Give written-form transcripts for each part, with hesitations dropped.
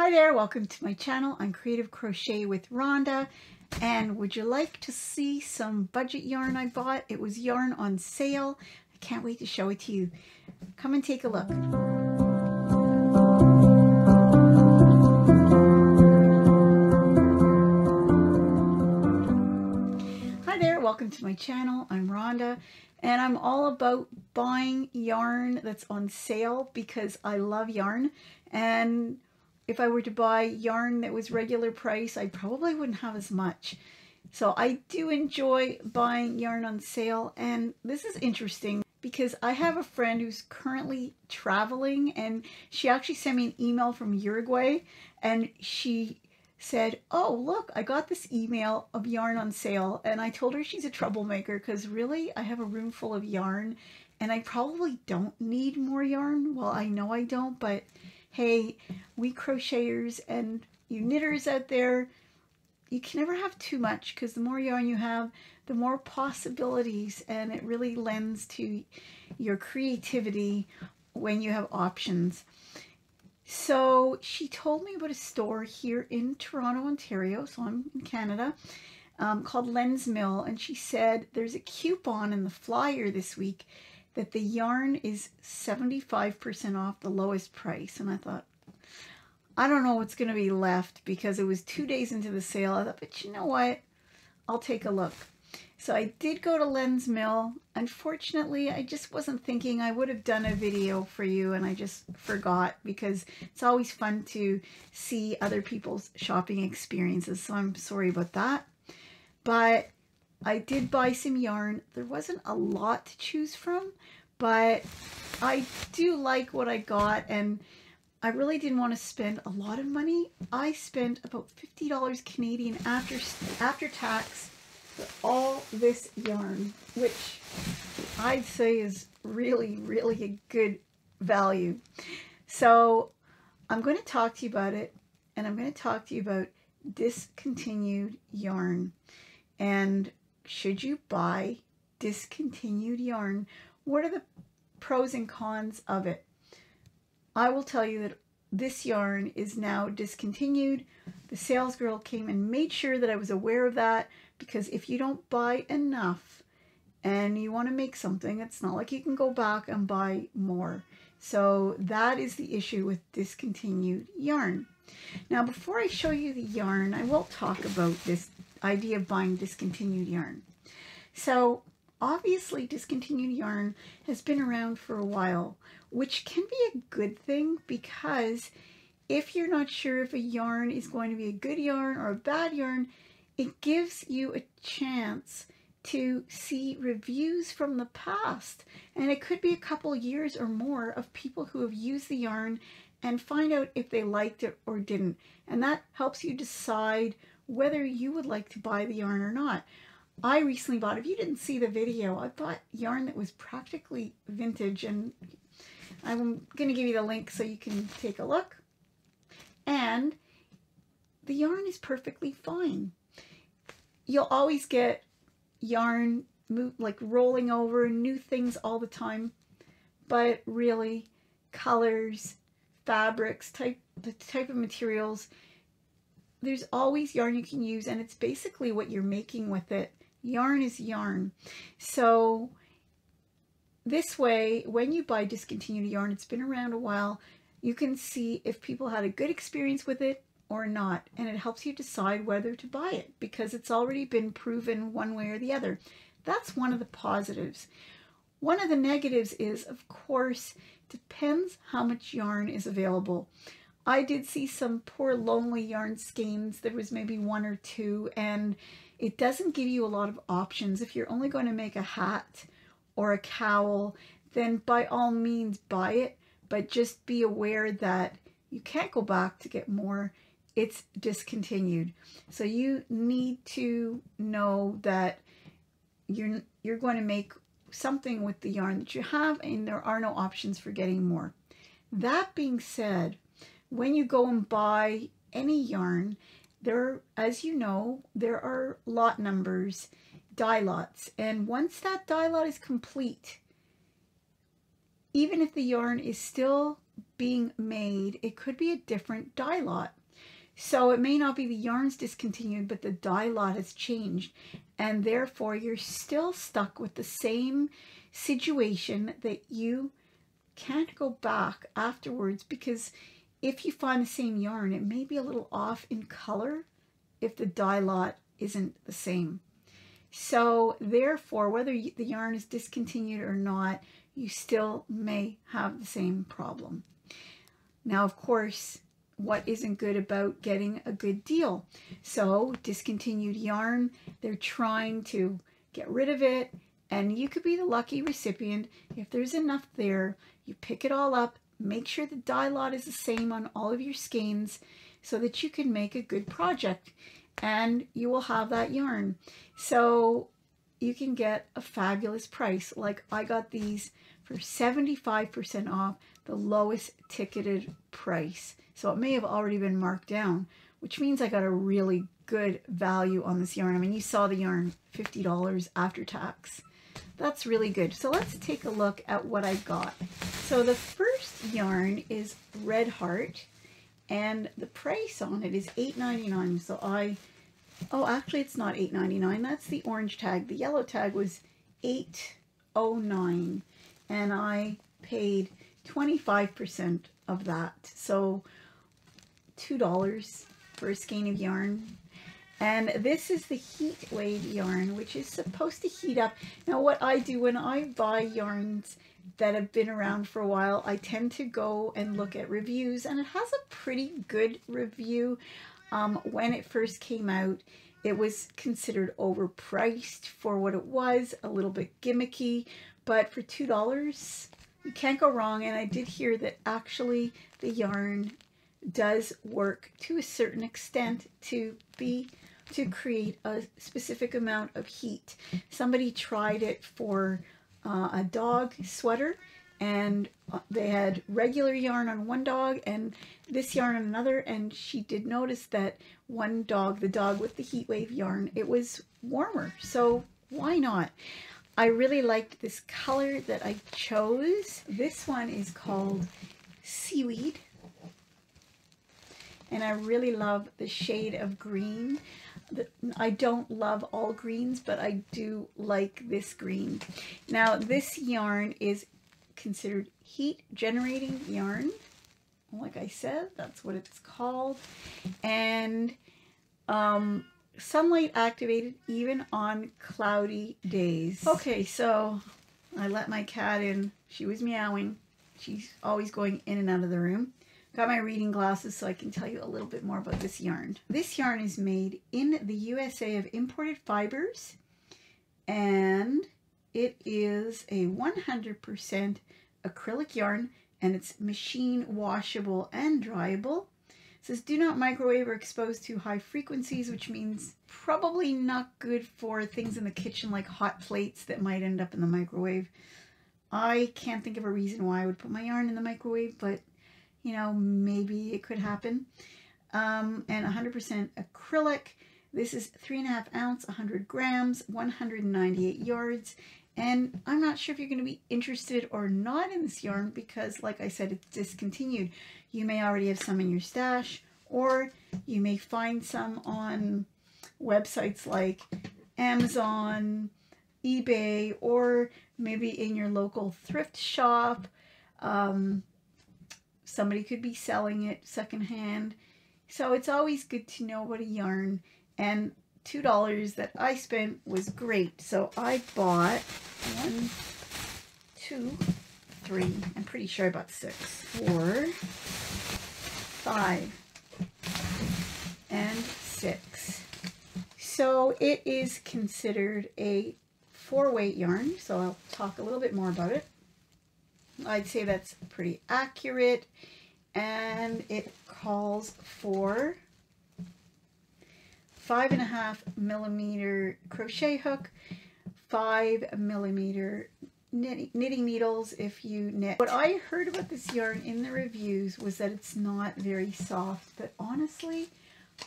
Hi there, welcome to my channel. I'm Creative Crochet with Rhonda, and would you like to see some budget yarn I bought? It was yarn on sale. I can't wait to show it to you. Come and take a look. Hi there, welcome to my channel. I'm Rhonda, and I'm all about buying yarn that's on sale because I love yarn. And if I were to buy yarn that was regular price, I probably wouldn't have as much. So I do enjoy buying yarn on sale. And this is interesting because I have a friend who's currently traveling, and she actually sent me an email from Uruguay, and she said, "Oh, look, I got this email of yarn on sale." And I told her she's a troublemaker because really I have a room full of yarn and I probably don't need more yarn. Well, I know I don't, but hey, we crocheters and you knitters out there, you can never have too much because the more yarn you have, the more possibilities, and it really lends to your creativity when you have options. So she told me about a store here in Toronto, Ontario, so I'm in Canada, called Lens Mill, and she said there's a coupon in the flyer this week that the yarn is 75% off the lowest price. And I thought, I don't know what's going to be left because it was 2 days into the sale. I thought, but you know what? I'll take a look. So I did go to Lens Mill. Unfortunately, I just wasn't thinking. I would have done a video for you and I just forgot because it's always fun to see other people's shopping experiences. So I'm sorry about that. But I did buy some yarn. There wasn't a lot to choose from, but I do like what I got, and I really didn't want to spend a lot of money. I spent about $50 Canadian after tax for all this yarn, which I'd say is really, really a good value. So I'm going to talk to you about it, and I'm going to talk to you about discontinued yarn. And should you buy discontinued yarn? What are the pros and cons of it? I will tell you that this yarn is now discontinued. The sales girl came and made sure that I was aware of that, because if you don't buy enough and you want to make something, it's not like you can go back and buy more. So that is the issue with discontinued yarn. Now, before I show you the yarn, I will talk about this idea of buying discontinued yarn. So obviously discontinued yarn has been around for a while, which can be a good thing, because if you're not sure if a yarn is going to be a good yarn or a bad yarn, it gives you a chance to see reviews from the past, and it could be a couple years or more of people who have used the yarn and find out if they liked it or didn't, and that helps you decide whether you would like to buy the yarn or not. I recently bought, if you didn't see the video, I bought yarn that was practically vintage, and I'm going to give you the link so you can take a look. And the yarn is perfectly fine. You'll always get yarn like rolling over, new things all the time, but really colors, fabrics, the type of materials, there's always yarn you can use, and it's basically what you're making with it. Yarn is yarn. So this way, when you buy discontinued yarn, it's been around a while, you can see if people had a good experience with it or not, and it helps you decide whether to buy it because it's already been proven one way or the other. That's one of the positives. One of the negatives is, of course, depends how much yarn is available. I did see some poor lonely yarn skeins. There was maybe one or two, and it doesn't give you a lot of options. If you're only going to make a hat or a cowl, then by all means buy it, but just be aware that you can't go back to get more. It's discontinued. So you need to know that you're going to make something with the yarn that you have, and there are no options for getting more. That being said, when you go and buy any yarn, there, as you know, there are lot numbers, die lots. And once that die lot is complete, even if the yarn is still being made, it could be a different dye lot. So it may not be the yarns discontinued, but the dye lot has changed, and therefore you're still stuck with the same situation that you can't go back afterwards, because if you find the same yarn, it may be a little off in color if the dye lot isn't the same. So therefore, whether the yarn is discontinued or not, you still may have the same problem. Now, of course, what isn't good about getting a good deal? So discontinued yarn, they're trying to get rid of it, and you could be the lucky recipient. If there's enough there, you pick it all up, make sure the dye lot is the same on all of your skeins so that you can make a good project, and you will have that yarn. So you can get a fabulous price. Like, I got these for 75% off the lowest ticketed price. So it may have already been marked down, which means I got a really good value on this yarn. I mean, you saw the yarn, $50 after tax. That's really good. So let's take a look at what I got. So the first yarn is Red Heart, and the price on it is $8.99. So actually it's not $8.99. That's the orange tag. The yellow tag was $8.09, and I paid 25% of that. So $2 for a skein of yarn. And this is the heat wave yarn, which is supposed to heat up. Now, what I do when I buy yarns that have been around for a while, I tend to go and look at reviews, and it has a pretty good review. When it first came out, it was considered overpriced for what it was, a little bit gimmicky, but for $2, you can't go wrong. And I did hear that actually the yarn does work to a certain extent to create a specific amount of heat. Somebody tried it for a dog sweater, and they had regular yarn on one dog and this yarn on another, and she did notice that one dog, the dog with the heat wave yarn, it was warmer. So why not? I really liked this color that I chose. This one is called Seaweed, and I really love the shade of green. I don't love all greens, but I do like this green. Now, this yarn is considered heat generating yarn. Like I said, that's what it's called. And sunlight activated even on cloudy days. Okay, so I let my cat in. She was meowing. She's always going in and out of the room. Got my reading glasses so I can tell you a little bit more about this yarn. This yarn is made in the USA of imported fibers, and it is a 100% acrylic yarn, and it's machine washable and dryable. It says do not microwave or expose to high frequencies, which means probably not good for things in the kitchen like hot plates that might end up in the microwave. I can't think of a reason why I would put my yarn in the microwave, but you know, maybe it could happen. And 100% acrylic. This is 3.5 ounce, 100 grams, 198 yards. And I'm not sure if you're going to be interested or not in this yarn because, like I said, it's discontinued. You may already have some in your stash, or you may find some on websites like Amazon, eBay, or maybe in your local thrift shop. Somebody could be selling it secondhand. So it's always good to know about a yarn, and $2 that I spent was great. So I bought 1, 2, 3, I'm pretty sure I bought 6, 4, 5, and 6. So it is considered a 4-weight yarn, so I'll talk a little bit more about it. I'd say that's pretty accurate, and it calls for 5.5mm crochet hook, 5mm knitting needles if you knit. What I heard about this yarn in the reviews was that it's not very soft, but honestly,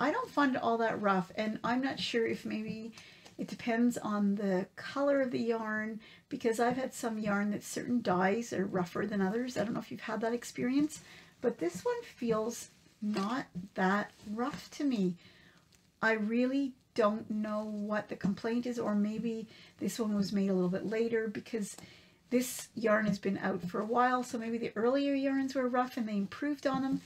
I don't find it all that rough, and I'm not sure if maybe It depends on the color of the yarn, because I've had some yarn that certain dyes are rougher than others. I don't know if you've had that experience, but this one feels not that rough to me. I really don't know what the complaint is, or maybe this one was made a little bit later, because this yarn has been out for a while, so maybe the earlier yarns were rough and they improved on them.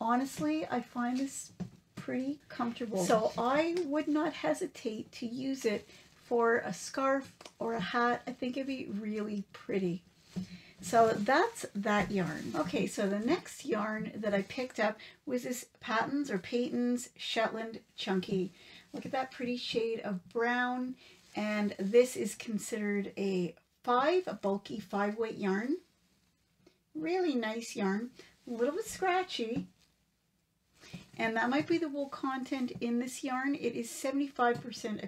Honestly, I find this pretty comfortable. So I would not hesitate to use it for a scarf or a hat. I think it'd be really pretty. So that's that yarn. Okay, so the next yarn that I picked up was this Patons Shetland Chunky. Look at that pretty shade of brown. And this is considered a bulky five weight yarn. Really nice yarn, a little bit scratchy. And that might be the wool content in this yarn. It is 75%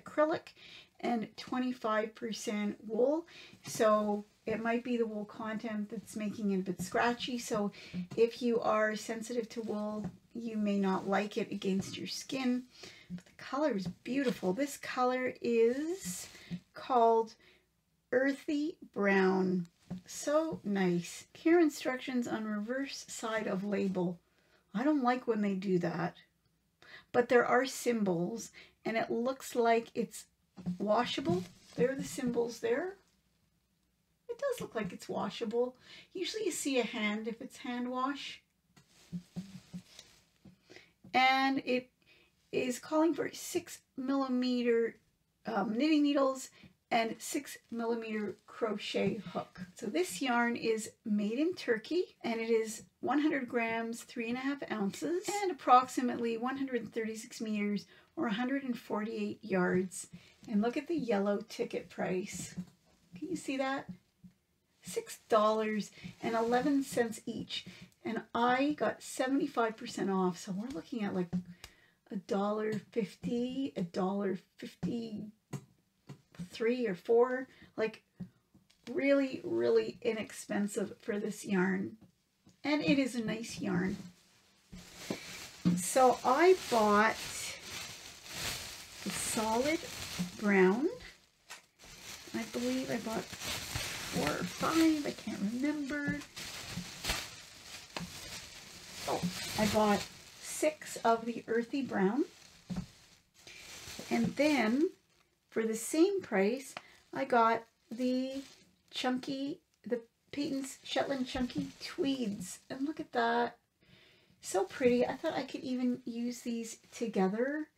acrylic and 25% wool. So it might be the wool content that's making it a bit scratchy. So if you are sensitive to wool, you may not like it against your skin. But the color is beautiful. This color is called Earthy Brown. So nice. Here are instructions on reverse side of label. I don't like when they do that, but there are symbols, and it looks like it's washable. There are the symbols there. It does look like it's washable. Usually you see a hand if it's hand wash. And it is calling for 6mm knitting needles and 6mm crochet hook. So this yarn is made in Turkey, and it is 100 grams, 3.5 ounces, and approximately 136 meters or 148 yards. And look at the yellow ticket price. Can you see that? $6.11 each. And I got 75% off. So we're looking at like $1.50, $1.53 or $1.54, like really, really inexpensive for this yarn. And it is a nice yarn. So I bought the solid brown. I believe I bought 4 or 5, I can't remember. Oh, I bought 6 of the earthy brown. And then for the same price, I got the Patons Shetland Chunky Tweeds. And look at that. So pretty. I thought I could even use these together.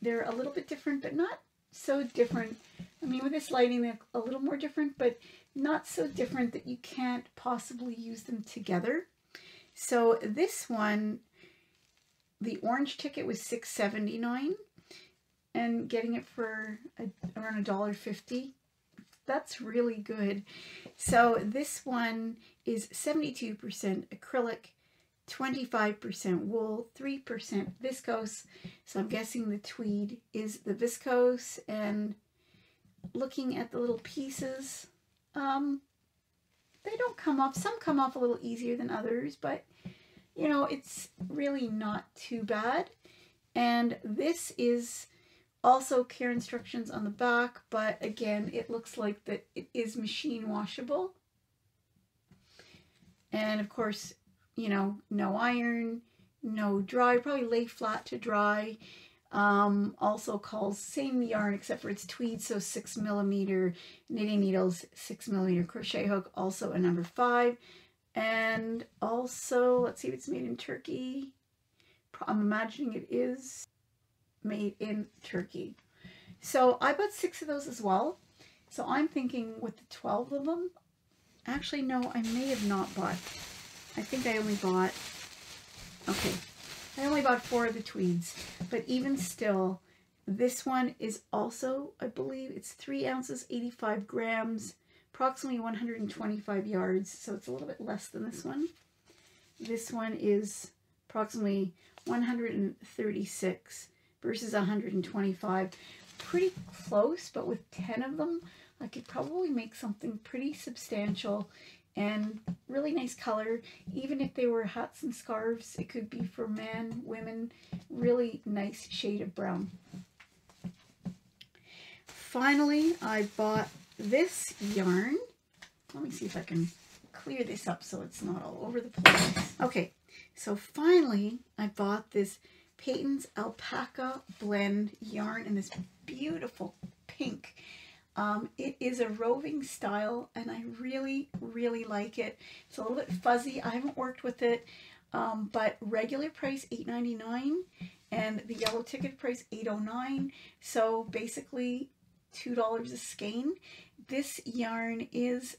They're a little bit different, but not so different. I mean, with this lighting, they're a little more different, but not so different that you can't possibly use them together. So this one, the orange ticket was $6.79. And getting it for around $1.50, that's really good. So this one is 72% acrylic, 25% wool, 3% viscose. So I'm guessing the tweed is the viscose. And looking at the little pieces, they don't come off. Some come off a little easier than others, but you know, it's really not too bad. And this is also care instructions on the back, but again, it looks like that it is machine washable. And of course, you know, no iron, no dry, probably lay flat to dry. Also calls same yarn except for it's tweed, so 6mm knitting needles, 6mm crochet hook, also a number 5. And also, let's see if it's made in Turkey. I'm imagining it is made in Turkey. So I bought 6 of those as well. So I'm thinking with the 12 of them, actually no, I may have not bought, I think I only bought, okay, I only bought 4 of the tweeds. But even still, this one is also, I believe it's 3 ounces, 85 grams, approximately 125 yards. So it's a little bit less than this one. This one is approximately 136 versus 125. Pretty close, but with 10 of them, I could probably make something pretty substantial and really nice color. Even if they were hats and scarves, it could be for men, women, really nice shade of brown. finally, I bought this yarn. Let me see if I can clear this up so it's not all over the place. Okay, so finally, I bought this Patons Alpaca Blend Yarn in this beautiful pink. It is a roving style, and I really, really like it. It's a little bit fuzzy. I haven't worked with it, but regular price $8.99, and the yellow ticket price $8.09. So basically $2 a skein. This yarn is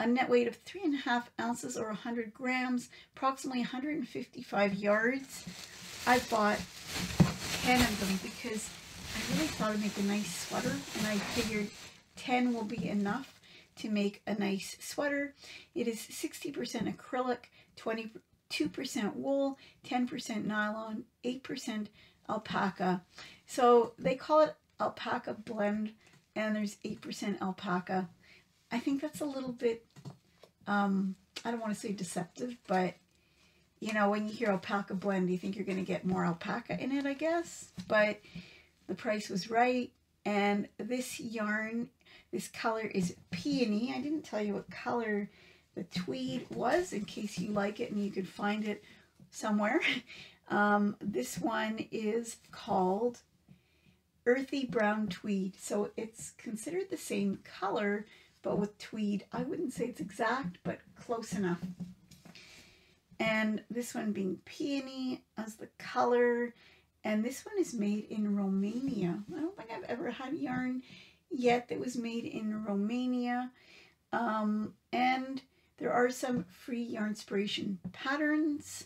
a net weight of 3.5 ounces or 100 grams, approximately 155 yards. I bought 10 of them because I really thought I'd make a nice sweater, and I figured 10 will be enough to make a nice sweater. It is 60% acrylic, 22% wool, 10% nylon, 8% alpaca. So they call it alpaca blend, and there's 8% alpaca. I think that's a little bit, I don't want to say deceptive, but you know, when you hear alpaca blend, you think you're going to get more alpaca in it, I guess. But the price was right, and this yarn, this color is peony. I didn't tell you what color the tweed was in case you like it and you could find it somewhere. This one is called earthy brown tweed, so it's considered the same color but with tweed. I wouldn't say it's exact, but close enough. And this one being peony as the color, and this one is made in Romania. I don't think I've ever had yarn yet that was made in Romania. And there are some free Yarnspiration patterns,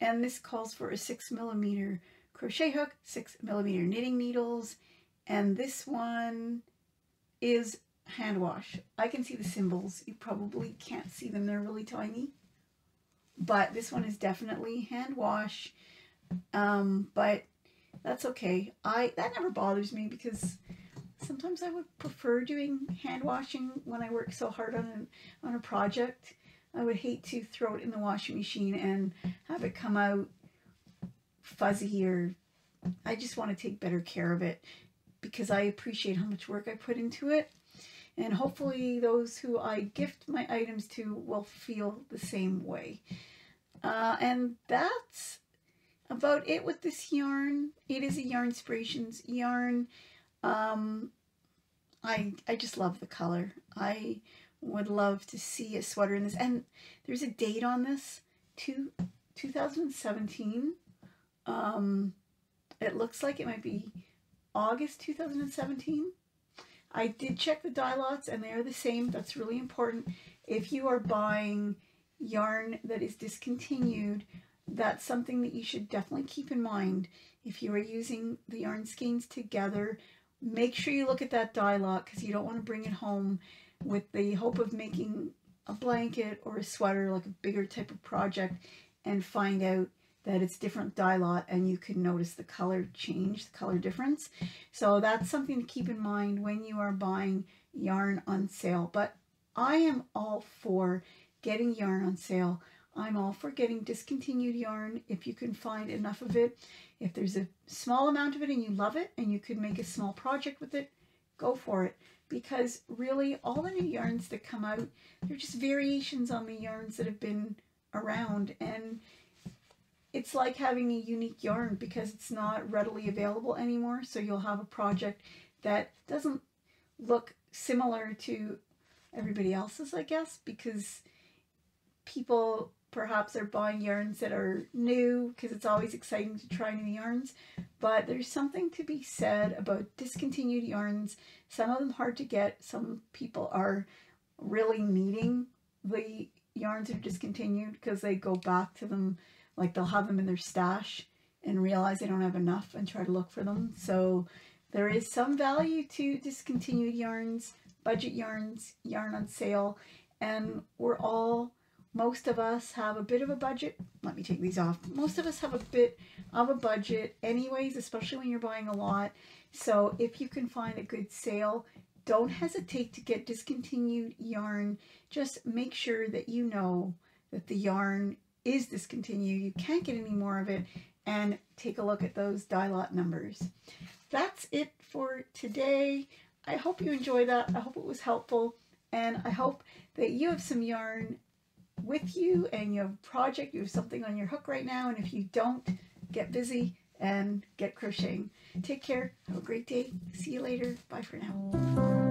and this calls for a 6mm crochet hook, 6mm knitting needles, and this one is hand wash. I can see the symbols. You probably can't see them, they're really tiny, but this one is definitely hand wash. But that's okay. That never bothers me, because sometimes I would prefer doing hand washing when I work so hard on a project. I would hate to throw it in the washing machine and have it come out fuzzy, or I just want to take better care of it because I appreciate how much work I put into it. And hopefully those who I gift my items to will feel the same way. And that's about it with this yarn. It is a Yarnspirations yarn. I just love the color. I would love to see a sweater in this. And there's a date on this, 2017. It looks like it might be August 2017. I did check the dye lots, and they are the same. That's really important. If you are buying yarn that is discontinued, that's something that you should definitely keep in mind. If you are using the yarn skeins together, make sure you look at that dye lot, because you don't want to bring it home with the hope of making a blanket or a sweater, like a bigger type of project, and find out that it's different dye lot and you can notice the color change, the color difference. So that's something to keep in mind when you are buying yarn on sale. But I am all for getting yarn on sale. I'm all for getting discontinued yarn if you can find enough of it. If there's a small amount of it and you love it and you could make a small project with it, go for it. Because really, all the new yarns that come out, they're just variations on the yarns that have been around. And it's like having a unique yarn because it's not readily available anymore. So you'll have a project that doesn't look similar to everybody else's, I guess, because people perhaps are buying yarns that are new because it's always exciting to try new yarns. But there's something to be said about discontinued yarns. Some of them hard to get. Some people are really needing the yarns that are discontinued because they go back to them, like they'll have them in their stash and realize they don't have enough and try to look for them. So there is some value to discontinued yarns, budget yarns, yarn on sale, and we're all, most of us have a bit of a budget. Let me take these off. Most of us have a bit of a budget anyways, especially when you're buying a lot. So if you can find a good sale, don't hesitate to get discontinued yarn. Just make sure that you know that the yarn is discontinued. You can't get any more of it, and take a look at those dye lot numbers. that's it for today. I hope you enjoy that. I hope it was helpful, and I hope that you have some yarn with you and you have a project, you have something on your hook right now, and if you don't, get busy and get crocheting. Take care, have a great day, see you later, bye for now.